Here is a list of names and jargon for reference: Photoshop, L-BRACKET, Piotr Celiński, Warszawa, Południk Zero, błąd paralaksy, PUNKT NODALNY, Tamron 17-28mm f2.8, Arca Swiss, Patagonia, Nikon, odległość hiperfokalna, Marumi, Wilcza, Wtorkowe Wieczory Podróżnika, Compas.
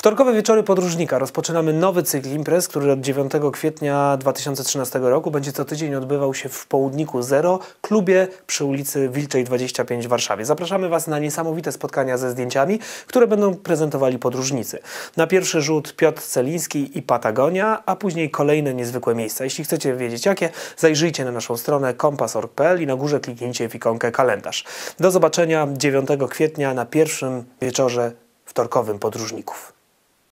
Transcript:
Wtorkowe wieczory podróżnika. Rozpoczynamy nowy cykl imprez, który od 9 kwietnia 2013 roku będzie co tydzień odbywał się w Południku Zero, klubie przy ulicy Wilczej 25 w Warszawie. Zapraszamy Was na niesamowite spotkania ze zdjęciami, które będą prezentowali podróżnicy. Na pierwszy rzut Piotr Celiński i Patagonia, a później kolejne niezwykłe miejsca. Jeśli chcecie wiedzieć jakie, zajrzyjcie na naszą stronę compas.org.pl i na górze kliknijcie w ikonkę kalendarz. Do zobaczenia 9 kwietnia na pierwszym wieczorze wtorkowym podróżników.